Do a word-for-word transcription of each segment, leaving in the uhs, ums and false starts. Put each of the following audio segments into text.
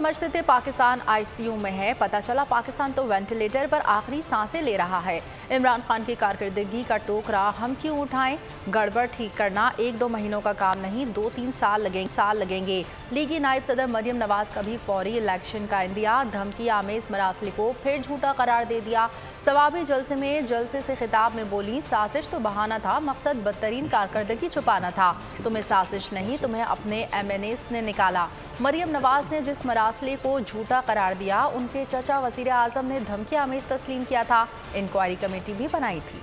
समझते थे पाकिस्तान आईसीयू में है, पता चला पाकिस्तान तो वेंटिलेटर पर आखिरी सांसें ले रहा है। इमरान खान की कारकर्दगी का टोकरा हम क्यों उठाएं, गड़बड़ ठीक करना एक दो महीनों का काम नहीं, दो तीन साल लगेंगे साल लगेंगे लीगी नायब सदर मरियम नवाज का भी फौरी इलेक्शन का इंदिया, धमकी आमेज मरासले को फिर झूठा करार दे दिया। स्वाबी जलसे में जलसे से खिताब में बोली, साजिश तो बहाना था, मकसद बदतरीन कारकर्दगी छुपाना था, तुम्हें साजिश नहीं, तुम्हें अपने एम एन एस ने निकाला। मरियम नवाज ने जिस मरासले को झूठा करार दिया, उनके चचा वजीर आजम ने धमकी आमेज तस्लीम किया था, इंक्वायरी कमेटी भी बनाई थी।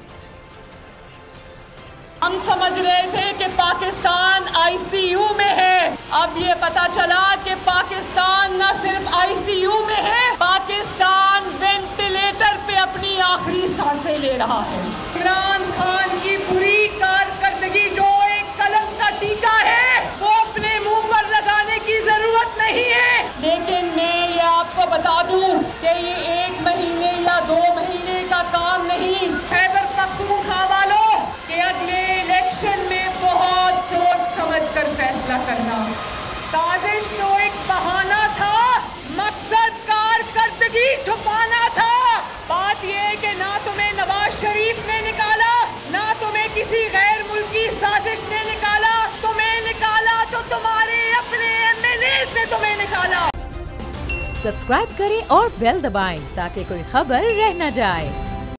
हम समझ रहे थे कि पाकिस्तान आईसीयू में है, अब ये पता चला कि पाकिस्तान न सिर्फ आईसीयू में है, पाकिस्तान वेंटिलेटर पे अपनी आखिरी सांसें ले रहा है। इमरान खान की पूरी कारकर्दगी जो एक कलम का टीका है, वो अपने मुँह पर लगाने की जरूरत नहीं है। लेकिन मैं ये आपको बता दूं कि ये एक महीने या दो महीने का काम नहीं है। साजिश तो एक बहाना था, मकसद कारकर्दगी छुपाना था। बात यह है कि ना तुम्हें नवाज शरीफ ने निकाला, ना तुम्हें किसी गैर मुल्की साजिश ने निकाला, तुम्हें निकाला तो तुम्हारे अपने एमएलए ने तुम्हें निकाला। सब्सक्राइब करें और बेल दबाएं ताकि कोई खबर रह न जाए।